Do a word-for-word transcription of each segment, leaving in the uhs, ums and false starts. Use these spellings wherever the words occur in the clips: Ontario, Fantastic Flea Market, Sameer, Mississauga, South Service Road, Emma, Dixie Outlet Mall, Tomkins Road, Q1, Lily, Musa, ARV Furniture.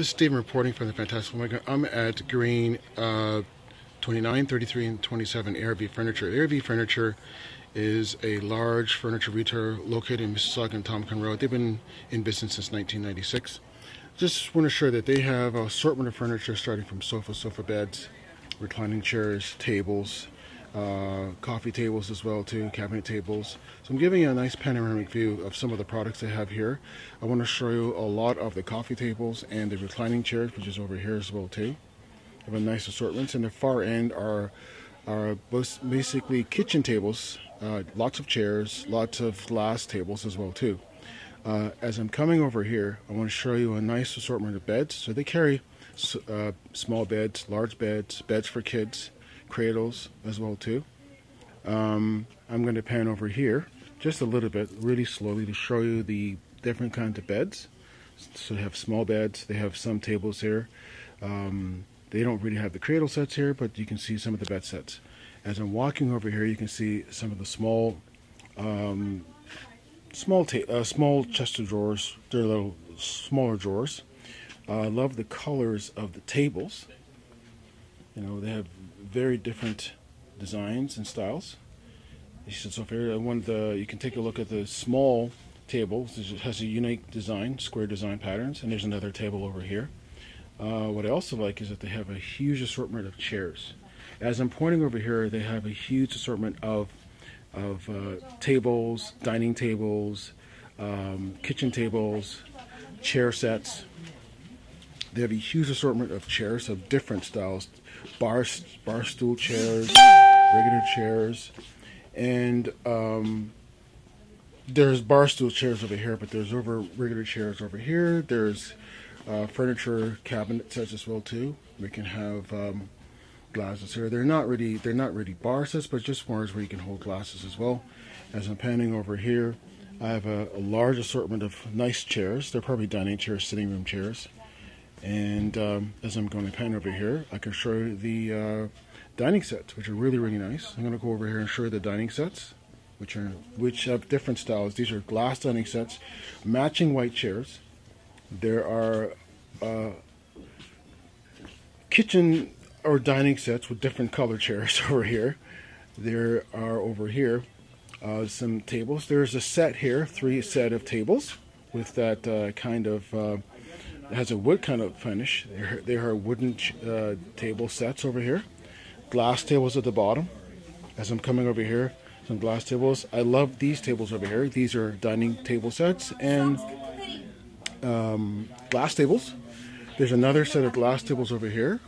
This is Stephen reporting from the Fantastic Flea Market. I'm at Green uh, twenty-nine, thirty-three, and twenty-seven, A R V Furniture. The A R V Furniture is a large furniture retailer located in Mississauga and Tomkins Road. They've been in business since nineteen ninety-six. Just want to show that they have an assortment of furniture starting from sofas, sofa beds, reclining chairs, tables, uh, coffee tables as well too, cabinet tables. So I'm giving you a nice panoramic view of some of the products they have here. I want to show you a lot of the coffee tables and the reclining chairs, which is over here as well too. They have a nice assortment, and the far end are are basically kitchen tables, uh, lots of chairs, lots of glass tables as well too. Uh, as I'm coming over here, I want to show you a nice assortment of beds. So they carry uh, small beds, large beds, beds for kids, cradles as well too. Um, I'm going to pan over here just a little bit, really slowly, to show you the different kinds of beds. So they have small beds, they have some tables here. Um, they don't really have the cradle sets here, but you can see some of the bed sets. As I'm walking over here, you can see some of the small um, Small, uh, small chest of drawers. They're little smaller drawers. I uh, love the colors of the tables. You know, they have very different designs and styles. So here, one of the you can take a look at the small table. It has a unique design, square design patterns. And there's another table over here. Uh, what I also like is that they have a huge assortment of chairs. As I'm pointing over here, they have a huge assortment of. of uh, tables, dining tables, um, kitchen tables, chair sets. They have a huge assortment of chairs of different styles, bar, bar stool chairs, regular chairs, and um, there's bar stool chairs over here, but there's over regular chairs over here. There's uh, furniture cabinet sets as well too. We can have um, glasses here. They're not really they're not really bar sets, but just bars where you can hold glasses as well. As I'm panning over here, I have a, a large assortment of nice chairs. They're probably dining chairs, sitting room chairs. And um, as I'm going to pan over here, I can show you the uh, dining sets, which are really really nice. I'm going to go over here and show you the dining sets, which are which have different styles. These are glass dining sets, matching white chairs. There are uh, kitchen or dining sets with different color chairs over here. There are over here uh, some tables. There's a set here, three set of tables with that uh, kind of uh, has a wood kind of finish. There, there are wooden uh, table sets over here. Glass tables at the bottom. As I'm coming over here, some glass tables. I love these tables over here. These are dining table sets and um, glass tables. There's another set of glass tables over here.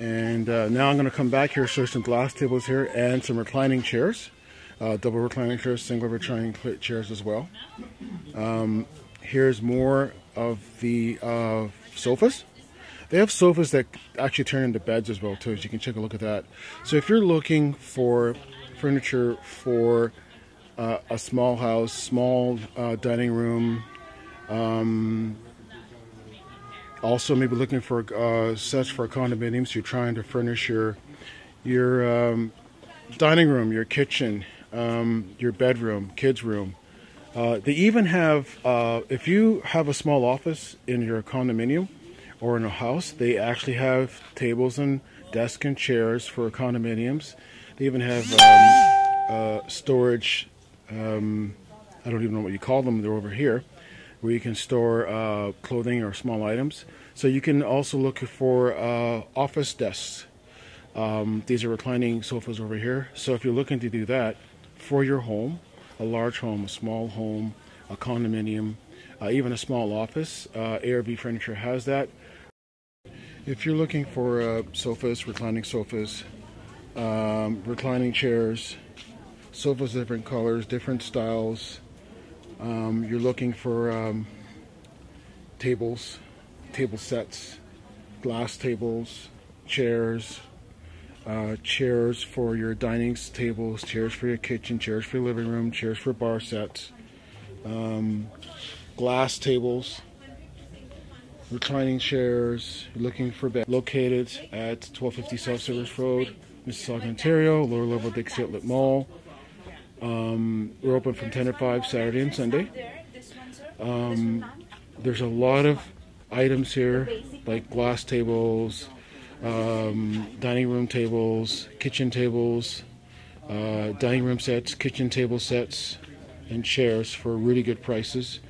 And uh, now I'm going to come back here, show some glass tables here and some reclining chairs, uh, double reclining chairs, single reclining chairs as well. Um, here's more of the uh, sofas. They have sofas that actually turn into beds as well too, so you can take a look at that. So if you're looking for furniture for uh, a small house, small uh, dining room, um, also maybe looking for uh, sets for condominiums, you're trying to furnish your your um, dining room, your kitchen, um, your bedroom, kids room. Uh, they even have, uh, if you have a small office in your condominium or in a house, they actually have tables and desks and chairs for condominiums. They even have um, uh, storage, um, I don't even know what you call them, they're over here, where you can store uh, clothing or small items. So you can also look for uh, office desks. Um, these are reclining sofas over here. So if you're looking to do that for your home, a large home, a small home, a condominium, uh, even a small office, uh, A R V Furniture has that. If you're looking for uh, sofas, reclining sofas, um, reclining chairs, sofas different colors, different styles, Um, you're looking for um, tables, table sets, glass tables, chairs, uh, chairs for your dining tables, chairs for your kitchen, chairs for your living room, chairs for bar sets, um, glass tables, reclining chairs. You're looking for bed. Located at twelve fifty South Service Road, Mississauga, Ontario, lower level Dixie Outlet Mall. Um, we're open from ten to five Saturday and Sunday. Um, there's a lot of items here, like glass tables, um, dining room tables, kitchen tables, uh, dining room sets, kitchen table sets, and chairs for really good prices.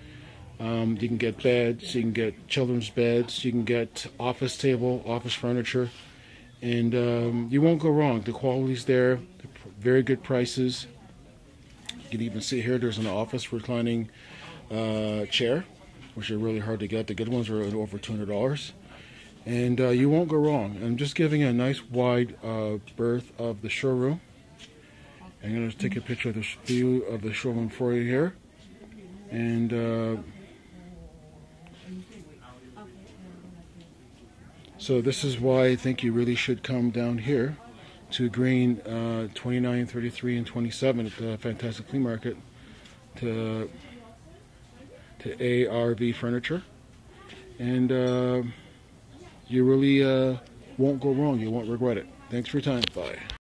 Um, you can get beds, you can get children's beds, you can get office table, office furniture, and um, you won't go wrong. The quality's there, very good prices. You can even see here, there's an office reclining uh, chair, which are really hard to get. The good ones are over two hundred dollars. And uh, you won't go wrong. I'm just giving a nice wide uh, berth of the showroom. I'm going to take a picture of the view of the showroom for you here. And uh, so this is why I think you really should come down here to Green uh, twenty-nine, thirty-three, and twenty-seven at the Fantastic Flea Market to to A R V Furniture, and uh, you really uh, won't go wrong. You won't regret it. Thanks for your time. Bye.